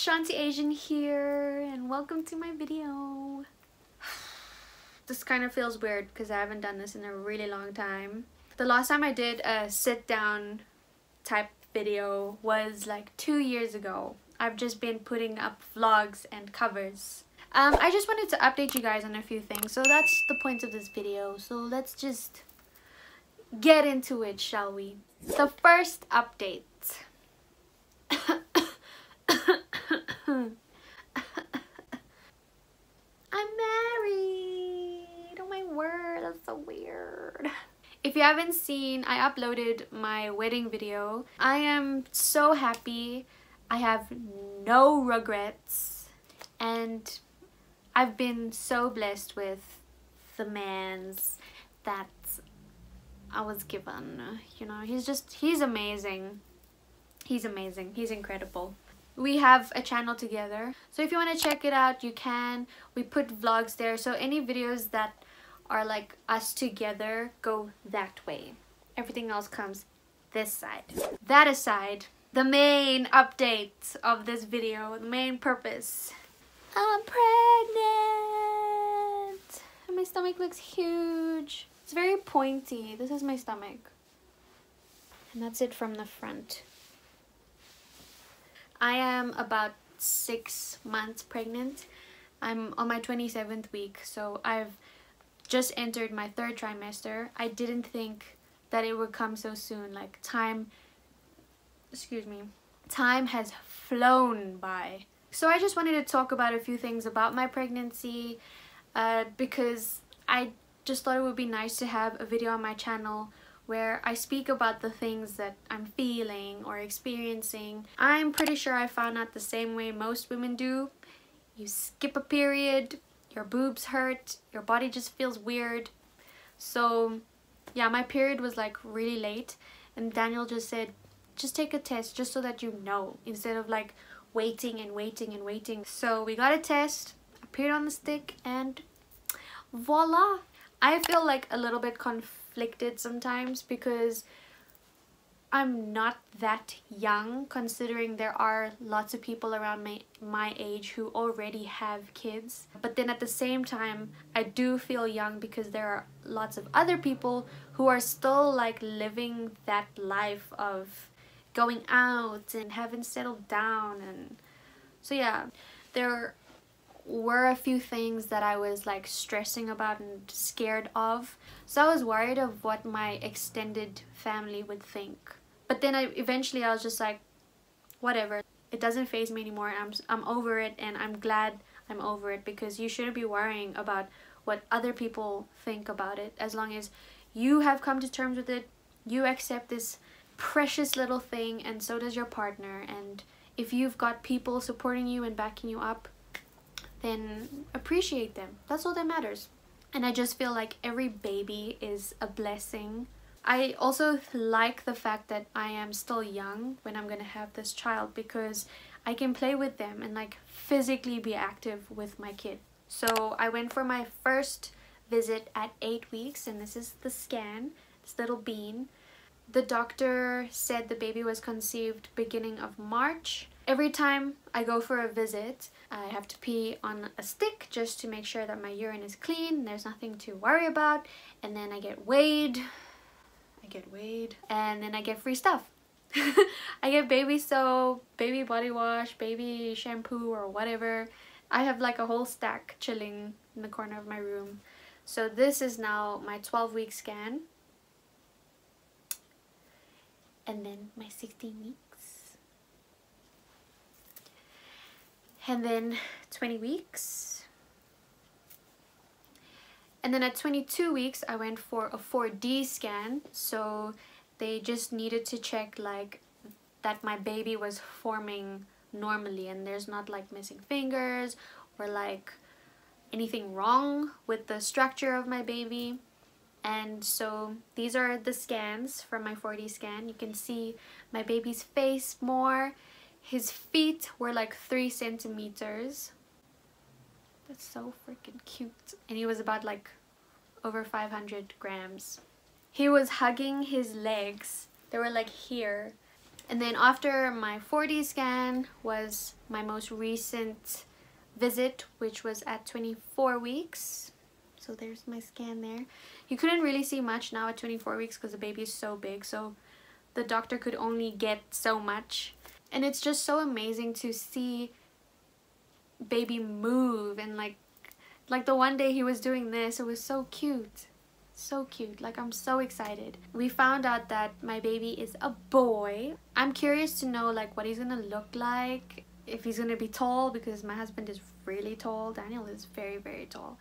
Shanti Asian here, and welcome to my video. This kind of feels weird because I haven't done this in a really long time. The last time I did a sit down type video was like 2 years ago. I've just been putting up vlogs and covers. I just wanted to update you guys on a few things, so that's the point of this video. So let's just get into it, shall we? The first update. I'm married! Oh my word, that's so weird. If you haven't seen, I uploaded my wedding video. I am so happy. I have no regrets. And I've been so blessed with the man's that I was given. You know, he's amazing. He's amazing. He's incredible. We have a channel together, so if you want to check it out, you can. We put vlogs there, so any videos that are like us together go that way. Everything else comes this side. That aside, the main update of this video, the main purpose. I'm pregnant! And my stomach looks huge. It's very pointy. This is my stomach. And that's it from the front. I am about 6 months pregnant. I'm on my 27th week, so I've just entered my third trimester. I didn't think that it would come so soon. Like time has flown by. So I just wanted to talk about a few things about my pregnancy because I just thought it would be nice to have a video on my channel where I speak about the things that I'm feeling or experiencing. I'm pretty sure I found out the same way most women do. You skip a period, your boobs hurt, your body just feels weird. So yeah, my period was like really late, and Daniel just said, just take a test just so that you know, instead of like waiting and waiting and waiting. So we got a test, I peed on the stick, and voila! I feel like a little bit conflicted sometimes because I'm not that young, considering there are lots of people around my age who already have kids. But then at the same time, I do feel young because there are lots of other people who are still like living that life of going out and haven't settled down. And so yeah, there were a few things that I was like stressing about and scared of. So I was worried of what my extended family would think. But then eventually I was just like, whatever, it doesn't faze me anymore. I'm over it, and I'm glad I'm over it, because you shouldn't be worrying about what other people think about it. As long as you have come to terms with it, you accept this precious little thing, and so does your partner. And if you've got people supporting you and backing you up, then appreciate them. That's all that matters. And I just feel like every baby is a blessing. I also like the fact that I am still young when I'm gonna have this child, because I can play with them and like physically be active with my kid. So I went for my first visit at 8 weeks, and this is the scan, this little bean. The doctor said the baby was conceived beginning of March. Every time I go for a visit, I have to pee on a stick just to make sure that my urine is clean, there's nothing to worry about, and then I get weighed. And then I get free stuff. I get baby soap, baby body wash, baby shampoo or whatever. I have like a whole stack chilling in the corner of my room. So this is now my 12-week scan. And then my 16 weeks. And then 20 weeks. And then at 22 weeks, I went for a 4D scan. So they just needed to check like that my baby was forming normally, and there's not like missing fingers or like anything wrong with the structure of my baby. And so these are the scans from my 4D scan. You can see my baby's face more. His feet were like 3 centimeters. That's so freaking cute. And he was about like over 500 grams. He was hugging his legs. They were like here. And then after my 4D scan was my most recent visit, which was at 24 weeks. So there's my scan there. You couldn't really see much now at 24 weeks because the baby is so big. So the doctor could only get so much. And it's just so amazing to see baby move, and like the one day he was doing this, it was so cute. So cute. Like, I'm so excited. We found out that my baby is a boy. I'm curious to know like what he's gonna look like, if he's gonna be tall, because my husband is really tall. Daniel is very, very tall.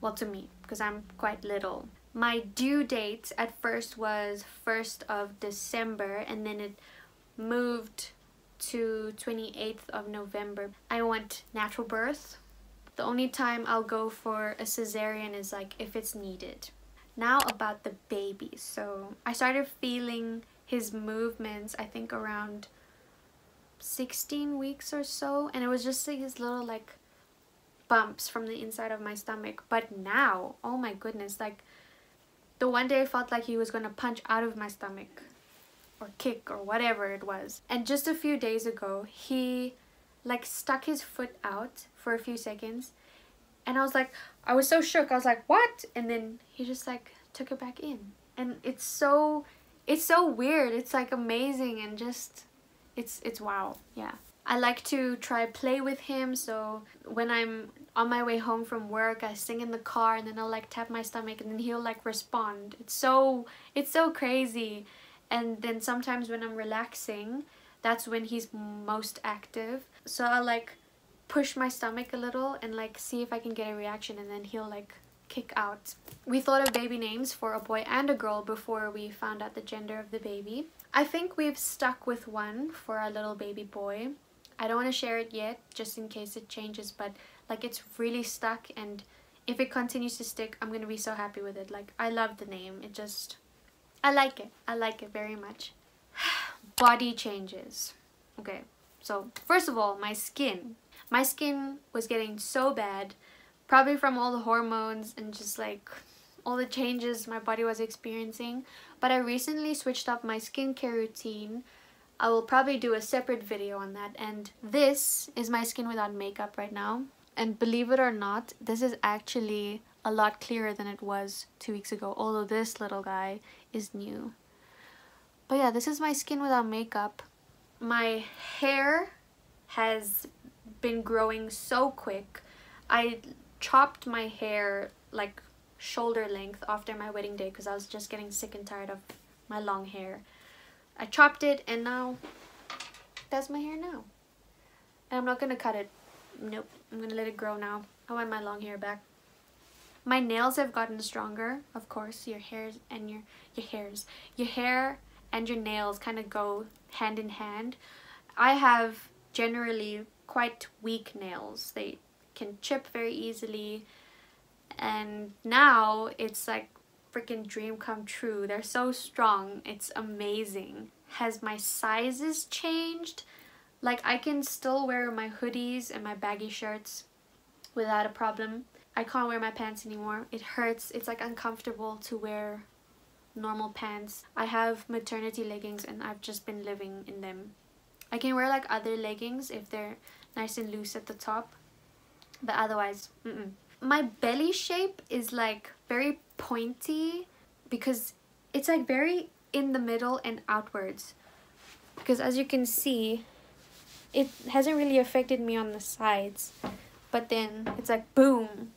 Well, to me, because I'm quite little. My due date at first was 1st of December, and then it moved to 28th of November. I want natural birth. The only time I'll go for a cesarean is like if it's needed. Now about the baby. So I started feeling his movements I think around 16 weeks or so, and it was just his little like bumps from the inside of my stomach. But now, oh my goodness, like the one day I felt like he was gonna punch out of my stomach or kick or whatever it was. And just a few days ago he like stuck his foot out for a few seconds, and I was so shook. I was like, what? And then he just like took it back in, and it's so weird. It's like amazing, and just it's wow. Yeah, I like to try play with him. So when I'm on my way home from work, I sing in the car, and then I'll like tap my stomach, and then he'll like respond. It's so crazy. And then sometimes when I'm relaxing, that's when he's most active. So I'll like push my stomach a little and like see if I can get a reaction, and then he'll like kick out. We thought of baby names for a boy and a girl before we found out the gender of the baby. I think we've stuck with one for our little baby boy. I don't want to share it yet just in case it changes, but like it's really stuck, and if it continues to stick, I'm gonna be so happy with it. Like, I love the name. It just, I like it very much. Body changes. Okay, so first of all, my skin was getting so bad, probably from all the hormones and just like all the changes my body was experiencing. But I recently switched up my skincare routine. I will probably do a separate video on that. And this is my skin without makeup right now, and believe it or not, this is actually a lot clearer than it was 2 weeks ago, although this little guy is new. But yeah, this is my skin without makeup. My hair has been growing so quick. I chopped my hair like shoulder length after my wedding day because I was just getting sick and tired of my long hair. I chopped it, and now that's my hair now. And I'm not gonna cut it. Nope, I'm gonna let it grow now. I want my long hair back. My nails have gotten stronger. Of course, your hair and your nails kind of go hand in hand. I have generally quite weak nails. They can chip very easily, and now it's like freaking dream come true. They're so strong. It's amazing. Has my sizes changed? Like, I can still wear my hoodies and my baggy shirts without a problem. I can't wear my pants anymore. It hurts. It's like uncomfortable to wear normal pants. I have maternity leggings, and I've just been living in them. I can wear like other leggings if they're nice and loose at the top, but otherwise My belly shape is like very pointy because it's like very in the middle and outwards, because as you can see, it hasn't really affected me on the sides, but then it's like boom.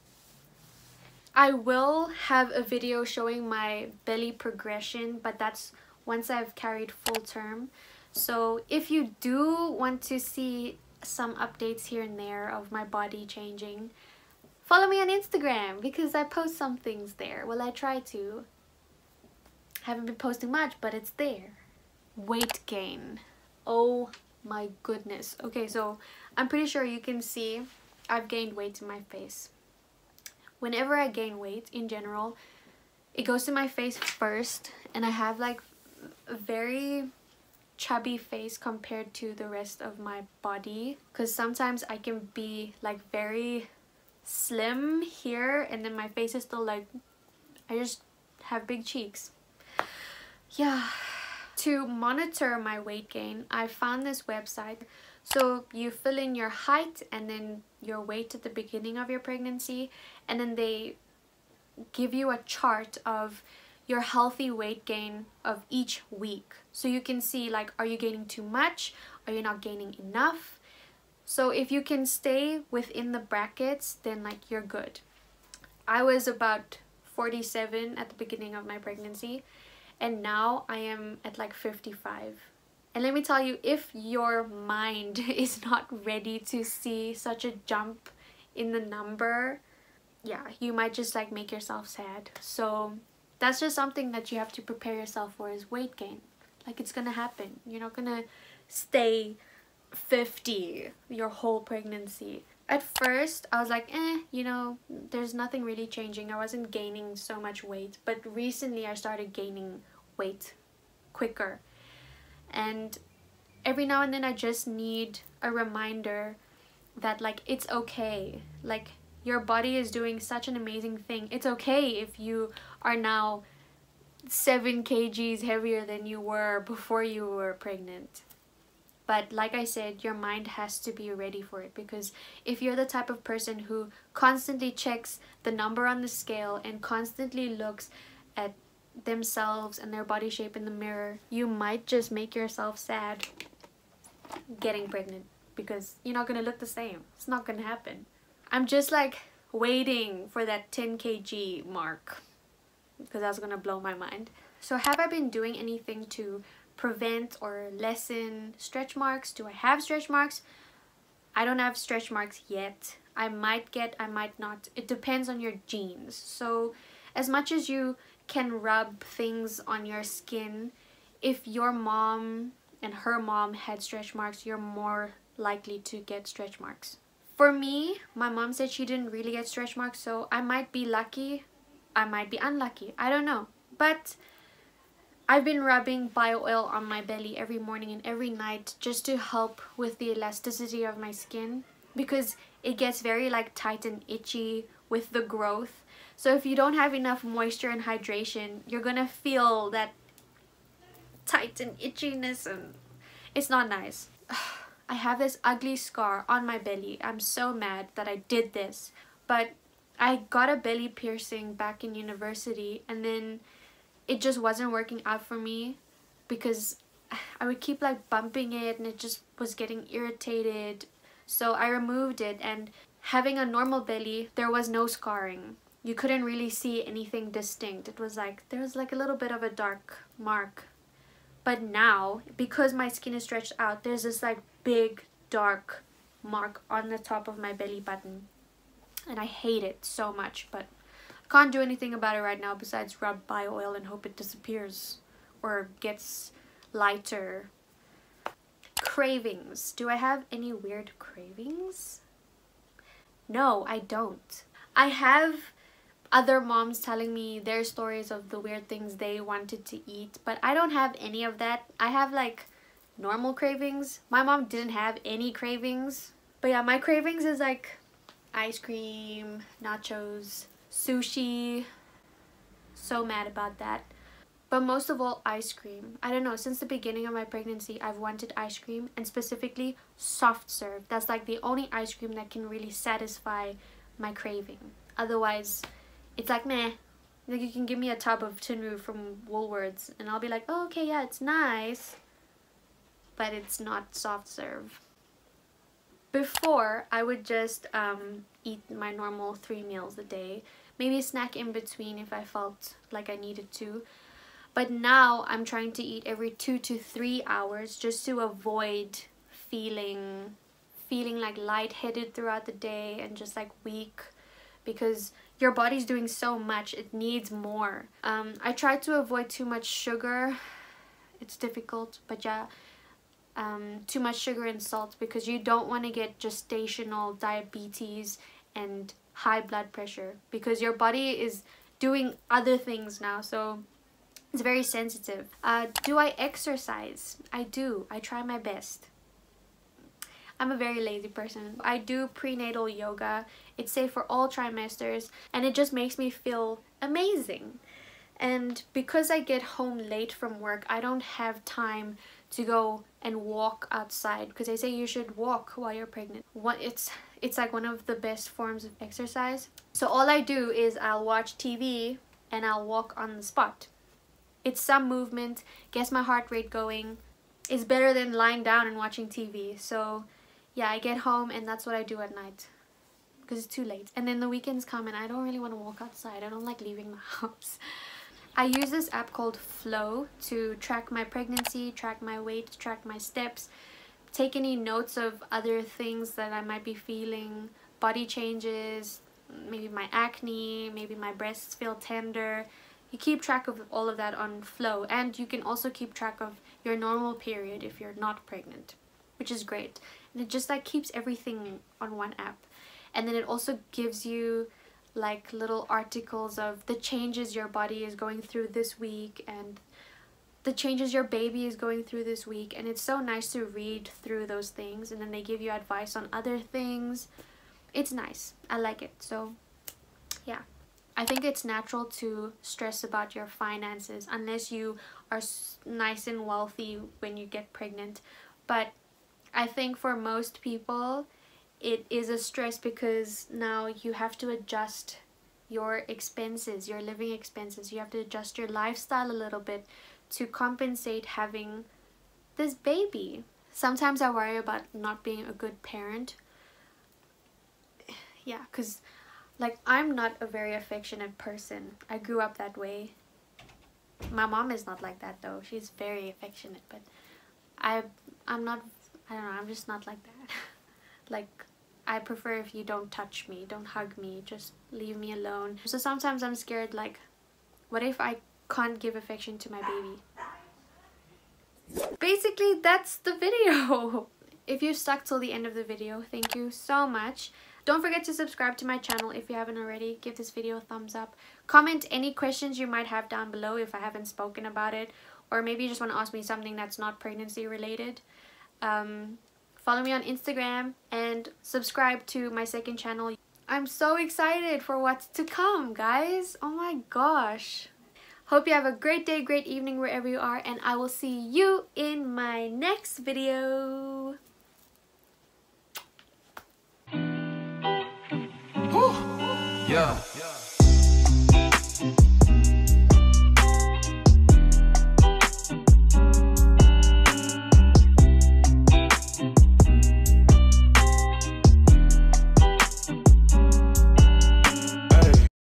I will have a video showing my belly progression, but that's once I've carried full term. So if you do want to see some updates here and there of my body changing, follow me on Instagram, because I post some things there. Well, I try to. I haven't been posting much, but it's there. Weight gain. Oh my goodness. Okay, so I'm pretty sure you can see I've gained weight in my face. Whenever I gain weight in general, it goes to my face first, and I have like a very chubby face compared to the rest of my body, because sometimes I can be like very slim here, and then my face is still like, I just have big cheeks. Yeah, to monitor my weight gain, I found this website. So you fill in your height and then your weight at the beginning of your pregnancy, and then they give you a chart of your healthy weight gain of each week. So you can see, like, are you gaining too much? Are you not gaining enough? So if you can stay within the brackets, then like you're good. I was about 47 at the beginning of my pregnancy, and now I am at like 55. And let me tell you, if your mind is not ready to see such a jump in the number, yeah, you might just like make yourself sad. So that's just something that you have to prepare yourself for, is weight gain. Like, it's gonna happen. You're not gonna stay 50 your whole pregnancy. At first I was like, you know, there's nothing really changing. I wasn't gaining so much weight, but recently I started gaining weight quicker. And every now and then I just need a reminder that, like, it's okay. Like, your body is doing such an amazing thing. It's okay if you are now 7 kg heavier than you were before you were pregnant. But like I said, your mind has to be ready for it, because if you're the type of person who constantly checks the number on the scale and constantly looks at themselves and their body shape in the mirror, you might just make yourself sad getting pregnant, because you're not gonna look the same. It's not gonna happen. I'm just like waiting for that 10 kg mark, because that's gonna blow my mind. So have I been doing anything to prevent or lessen stretch marks? Do I have stretch marks? I don't have stretch marks yet. I might get, I might not. It depends on your genes. So as much as you can rub things on your skin, if your mom and her mom had stretch marks, you're more likely to get stretch marks. For me, my mom said she didn't really get stretch marks, so I might be lucky, I might be unlucky, I don't know. But I've been rubbing bio oil on my belly every morning and every night just to help with the elasticity of my skin, because it gets very like tight and itchy with the growth. So if you don't have enough moisture and hydration, you're gonna feel that tight and itchiness, and it's not nice. I have this ugly scar on my belly. I'm so mad that I did this, but I got a belly piercing back in university, and then it just wasn't working out for me because I would keep like bumping it and it just was getting irritated. So I removed it, and having a normal belly, there was no scarring. You couldn't really see anything distinct. It was like, there was like a little bit of a dark mark. But now, because my skin is stretched out, there's this like big dark mark on the top of my belly button. And I hate it so much, but can't do anything about it right now besides rub bio oil and hope it disappears or gets lighter. Cravings. Do I have any weird cravings? No, I don't. I have other moms telling me their stories of the weird things they wanted to eat, but I don't have any of that. I have like normal cravings. My mom didn't have any cravings. But yeah, my cravings is like ice cream, nachos, sushi. So mad about that. But most of all, ice cream. I don't know, since the beginning of my pregnancy, I've wanted ice cream, and specifically soft serve. That's like the only ice cream that can really satisfy my craving. Otherwise, it's like meh. Like, you can give me a tub of Tinru from Woolworths and I'll be like, oh, okay, yeah, it's nice, but it's not soft serve. Before, I would just eat my normal 3 meals a day, maybe a snack in between if I felt like I needed to. But now I'm trying to eat every 2 to 3 hours just to avoid feeling like lightheaded throughout the day and just like weak, because your body's doing so much, it needs more. I try to avoid too much sugar. It's difficult, but yeah. Too much sugar and salt, because you don't want to get gestational diabetes and high blood pressure, because your body is doing other things now, so it's very sensitive. Do I exercise? I do. I try my best. I'm a very lazy person. I do prenatal yoga. It's safe for all trimesters, and it just makes me feel amazing. And because I get home late from work, I don't have time to go and walk outside, because they say you should walk while you're pregnant. It's like one of the best forms of exercise. So all I do is I'll watch TV and I'll walk on the spot. It's some movement, gets my heart rate going. It's better than lying down and watching TV. So yeah, I get home and that's what I do at night, because it's too late. And then the weekends come and I don't really want to walk outside. I don't like leaving the house. I use this app called Flow to track my pregnancy, track my weight, track my steps, take any notes of other things that I might be feeling, body changes, maybe my acne, maybe my breasts feel tender. You keep track of all of that on Flow, and you can also keep track of your normal period if you're not pregnant, which is great. And it just like keeps everything on one app. And then it also gives you like little articles of the changes your body is going through this week and the changes your baby is going through this week, and it's so nice to read through those things, and then they give you advice on other things. It's nice. I like it. So yeah, I think it's natural to stress about your finances unless you are nice and wealthy when you get pregnant, but I think for most people it is a stress because now you have to adjust your expenses, your living expenses. You have to adjust your lifestyle a little bit to compensate having this baby. Sometimes I worry about not being a good parent. Yeah, because like I'm not a very affectionate person. I grew up that way. My mom is not like that though. She's very affectionate, but I'm just not like that. Like, I prefer if you don't touch me, don't hug me, just leave me alone. So sometimes I'm scared, like, what if I can't give affection to my baby? Basically, that's the video. If you stuck till the end of the video, thank you so much. Don't forget to subscribe to my channel if you haven't already. Give this video a thumbs up. Comment any questions you might have down below if I haven't spoken about it. Or maybe you just want to ask me something that's not pregnancy related. Follow me on Instagram and subscribe to my second channel. I'm so excited for what's to come, guys. Oh my gosh. Hope you have a great day, great evening wherever you are, and I will see you in my next video. Yeah.